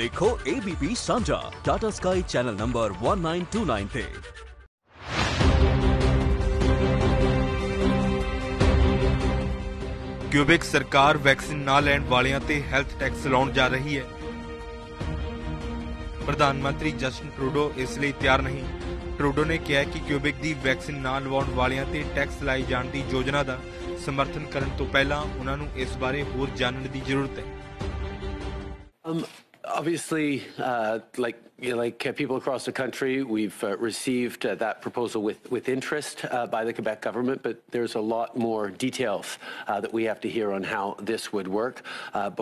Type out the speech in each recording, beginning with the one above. देखो ABP Sanjha Tata sky channel number 1929 ते। Quebec सरकार वैक्सीन ना लैण वालियां ते हेल्थ टैक्स लाउण जा रही है। प्रधानमंत्री जस्टिन ट्रूडो इसलिए तैयार नहीं। ट्रूडो ने कहा कि क्यूबेक की वैक्सीन ना लवाउण वालियां ते टैक्स लाए जाण दी योजना का समर्थन करन तों पहलां उहनां नूं इस बारे होर जानण दी जरूरत है। Obviously, like people across the country, we've received that proposal with interest by the Quebec government, but there's a lot more details that we have to hear on how this would work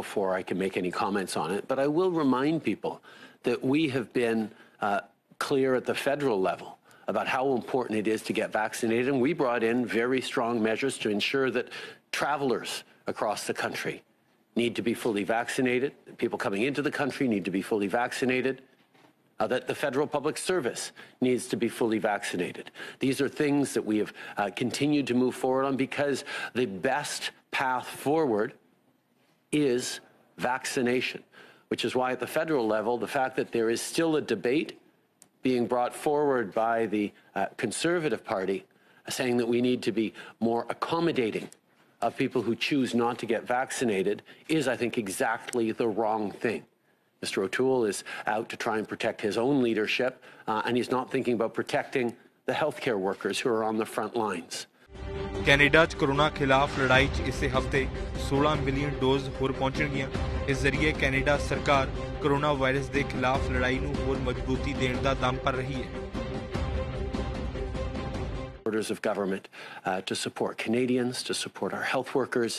before I can make any comments on it. But I will remind people that we have been clear at the federal level about how important it is to get vaccinated, and we brought in very strong measures to ensure that travelers across the country need to be fully vaccinated, people coming into the country need to be fully vaccinated, that the federal public service needs to be fully vaccinated. These are things that we have continued to move forward on because the best path forward is vaccination, which is why at the federal level, the fact that there is still a debate being brought forward by the Conservative Party saying that we need to be more accommodating of people who choose not to get vaccinated is, I think, exactly the wrong thing. Mr. O'Toole is out to try and protect his own leadership, and he's not thinking about protecting the healthcare workers who are on the front lines. Canada 'ਚ corona ਖਿਲਾਫ ਲੜਾਈ 'ਚ ਇਸੇ ਹਫ਼ਤੇ 16 million dose ਹੋਰ ਪਹੁੰਚਣਗੀਆਂ। ਇਸ ਜ਼ਰੀਏ Canada ਸਰਕਾਰ ਕੋਰੋਨਾ ਵਾਇਰਸ ਦੇ ਖਿਲਾਫ ਲੜਾਈ ਨੂੰ ਹੋਰ ਮਜ਼ਬੂਤੀ ਦੇਣ ਦਾ ਦਮ ਭਰ ਰਹੀ ਹੈ। Orders of government to support Canadians, to support our health workers,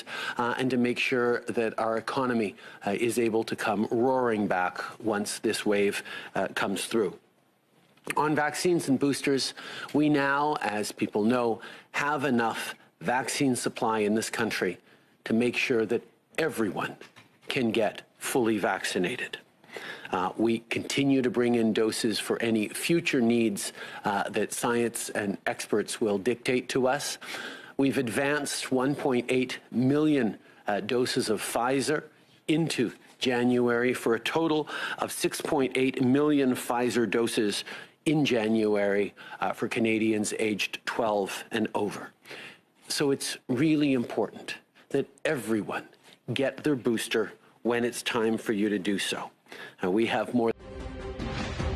and to make sure that our economy is able to come roaring back once this wave comes through. On vaccines and boosters, we now, as people know, have enough vaccine supply in this country to make sure that everyone can get fully vaccinated. We continue to bring in doses for any future needs that science and experts will dictate to us. We've advanced 1.8 million doses of Pfizer into January for a total of 6.8 million Pfizer doses in January for Canadians aged 12 and over. So it's really important that everyone get their booster when it's time for you to do so. We have more.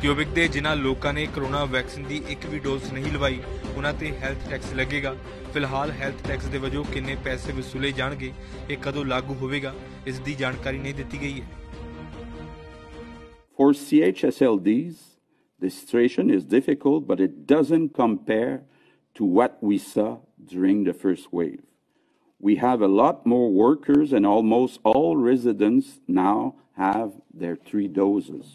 Quebec के जिन्होंने लोगों ने corona vaccine की एक भी dose नहीं लवाई उन्होंने health tax लगेगा। फिलहाल हेल्थ टैक्स के वजों कितने पैसे वसूले जाएंगे, ये कदों लागू होगा, इसकी जानकारी नहीं दी गई है। For CHSLDs, the situation is difficult, but it doesn't compare to what we saw during the first wave. We have a lot more workers, and almost all residents now have their 3 doses.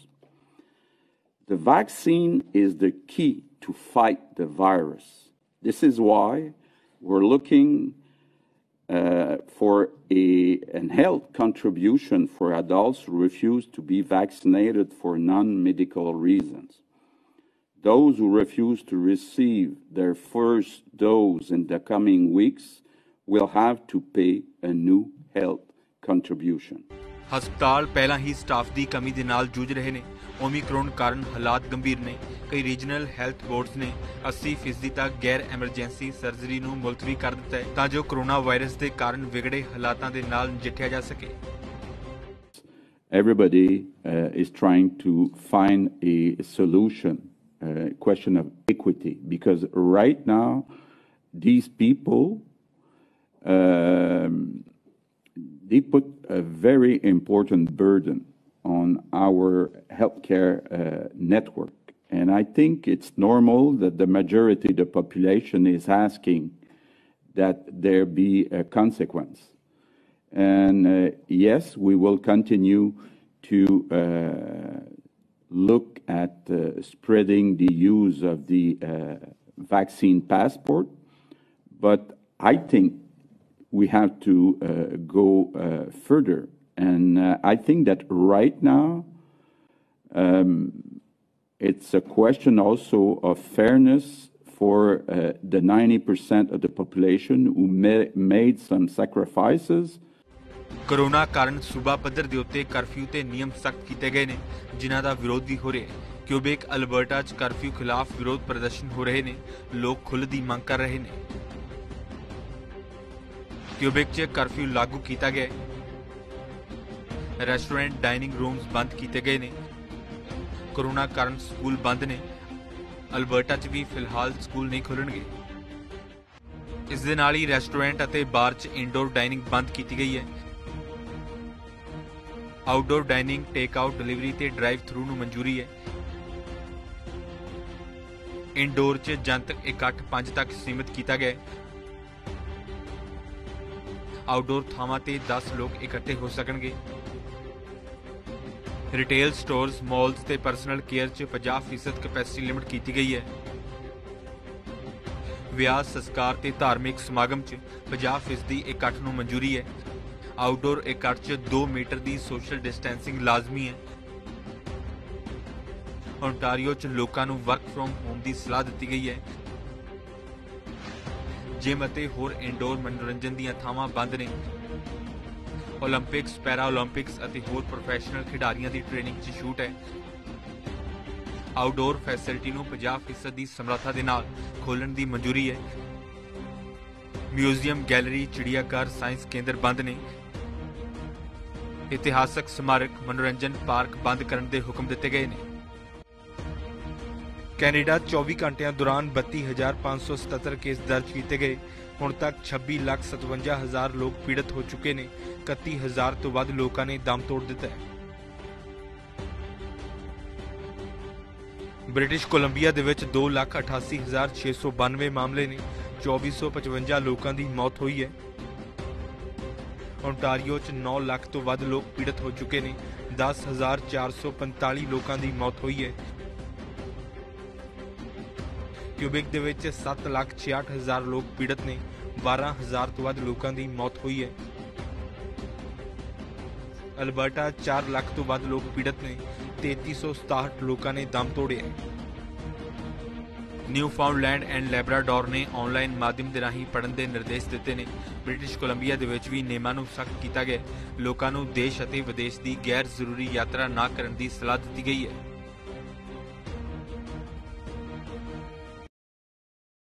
The vaccine is the key to fight the virus. This is why we're looking for an health contribution for adults who refuse to be vaccinated for non-medical reasons. Those who refuse to receive their first dose in the coming weeks will have to pay a new health contribution. ਹਸਪਤਾਲ ਪਹਿਲਾਂ ਹੀ staff ਦੀ ਕਮੀ ਦੇ ਨਾਲ ਜੂਝ ਰਹੇ ਨੇ। Omicron ਕਾਰਨ ਹਾਲਾਤ ਗੰਭੀਰ ਨੇ। ਕਈ ਰੀਜਨਲ ਹੈਲਥ ਬੋਰਡਸ ਨੇ 80% ਤੱਕ ਗੈਰ ਐਮਰਜੈਂਸੀ ਸਰਜਰੀ ਨੂੰ ਮੁਲਤਵੀ ਕਰ ਦਿੱਤਾ ਹੈ ਤਾਂ ਜੋ ਕੋਰੋਨਾ ਵਾਇਰਸ ਦੇ ਕਾਰਨ ਵਿਗੜੇ ਹਾਲਾਤਾਂ ਦੇ ਨਾਲ ਨਜਿੱਠਿਆ ਜਾ ਸਕੇ। Everybody is trying to find a solution, question of equity, because right now these people they put a very important burden on our healthcare network, and I think it's normal that the majority of the population is asking that there be a consequence. And yes, we will continue to look at spreading the use of the vaccine passport, but I think we have to go further, and I think that right now it's a question also of fairness for the 90% of the population who made some sacrifices. Corona ਕਾਰਨ ਸੂਬਾ ਪੱਧਰ ਦੇ ਉੱਤੇ curfew ਤੇ ਨਿਯਮ ਸਖਤ ਕੀਤੇ ਗਏ ਨੇ ਜਿਨ੍ਹਾਂ ਦਾ ਵਿਰੋਧ ਵੀ ਹੋ ਰਿਹਾ ਹੈ। ਕਿਊਬੇਕ ਅਲਬਰਟਾ 'ਚ ਕਰਫਿਊ ਖਿਲਾਫ ਵਿਰੋਧ ਪ੍ਰਦਰਸ਼ਨ ਹੋ ਰਹੇ ਨੇ, ਲੋਕ ਖੁੱਲ੍ਹ ਦੀ ਮੰਗ ਕਰ ਰਹੇ ਨੇ। ਕਿਊਬੇਕ 'ਚ ਕਰਫਿਊ ਲਾਗੂ ਕੀਤਾ ਗਿਆ ਹੈ। ਰੈਸਟੋਰੈਂਟ ਡਾਈਨਿੰਗ ਰੂਮਸ ਬੰਦ ਕੀਤੇ ਗਏ ਨੇ। ਕੋਰੋਨਾ ਕਾਰਨ ਸਕੂਲ ਬੰਦ ਨੇ। ਅਲਬਰਟਾ 'ਚ ਵੀ ਫਿਲਹਾਲ ਸਕੂਲ ਨਹੀਂ ਖੁੱਲ੍ਹਣਗੇ। इस दे नाल ही रेस्टोरेंट अते बार च इनडोर डाइनिंग बंद की गई है। Outdoor dining, take out, delivery ते ड्राइव थ्रू नूं मंजूरी है। इनडोर च जनतक इकट्ठ 5 तक सीमित किया गया है। आउटडोर थावां ते 10 लोग इकट्ठे हो सकणगे। रिटेल स्टोर्स, मॉल्स ते परसनल केयर च 50% कैपेसिटी लिमिट की गई है। ਵਿਆਹ, ਸੰਸਕਾਰ ਤੇ ਧਾਰਮਿਕ ਸਮਾਗਮ 'ਚ 50% ਇਕੱਠ ਨੂੰ ਮਨਜ਼ੂਰੀ ਹੈ। ਆਊਟਡੋਰ ਇਕੱਠ 'ਚ 2 ਮੀਟਰ ਦੀ ਸੋਸ਼ਲ ਡਿਸਟੈਂਸਿੰਗ ਲਾਜ਼ਮੀ ਹੈ। ਓਨਟਾਰੀਓ 'ਚ ਲੋਕਾਂ ਨੂੰ ਵਰਕ ਫਰੋਮ ਹੋਮ ਦੀ ਸਲਾਹ ਦਿੱਤੀ ਗਈ ਹੈ। ਜਿਮ ਅਤੇ ਹੋਰ ਇਨਡੋਰ ਮਨੋਰੰਜਨ ਦੀਆਂ ਥਾਵਾਂ ਬੰਦ ਨੇ। ਓਲੰਪਿਕਸ, ਪੈਰਾ ਓਲੰਪਿਕਸ ਅਤੇ ਹੋਰ ਪ੍ਰੋਫੈਸ਼ਨਲ ਖਿਡਾਰੀਆਂ ਦੀ ਟ੍ਰੇਨਿੰਗ 'ਚ ਛੂਟ ਹੈ। आउटडोर फैसिलिटी नूं 50% की समर्था दे नाल खोलण की मंजूरी है। म्यूजियम, गैलरी, चिड़ियाघर, साइंस केंद्र बंद ने। इतिहासक स्मारक, मनोरंजन पार्क बंद करन दे हुकम दिते गए ने। कैनेडा 24 घंटिया दौरान 32,577 केस दर्ज किए गए। हुण तक 26,57,000 लोग पीड़ित हो चुके ने। 31,000 तो वध लोकां ने दम तोड़ दिता है। ब्रिटिश कोलंबिया दे विच 2,88,692 मामले ने। 2,455 लोगों की मौत हुई है। ओंटारियो 'च 9 लाख तो वध लोग पीड़ित हो चुके ने। 10,445 लोगों की मौत हुई है। क्यूबेक दे विच 7,66,000 लोग पीड़ित ने। 12,000 तो वध लोगों की मौत हुई है। अल्बर्टा 4 लाख तो वध लोग पीड़ित ने। 3367 लोगों ने दम तोड़े। न्यूफाउंडलैंड एंड लैब्राडोर ने ऑनलाइन माध्यम के राही पढ़न के निर्देश दिते ने। ब्रिटिश कोलंबिया दे विच भी नियमां नूं सख्त किया गया। लोगों नूं देश अते विदेश की गैर जरूरी यात्रा ना करन दी सलाह दी गई है।